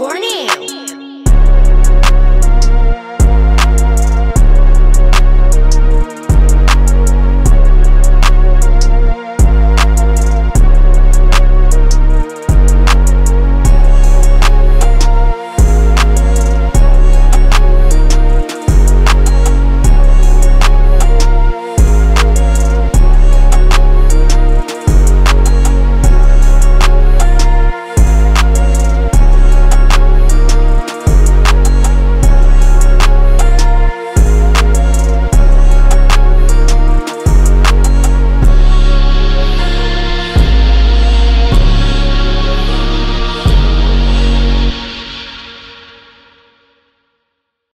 Borneo.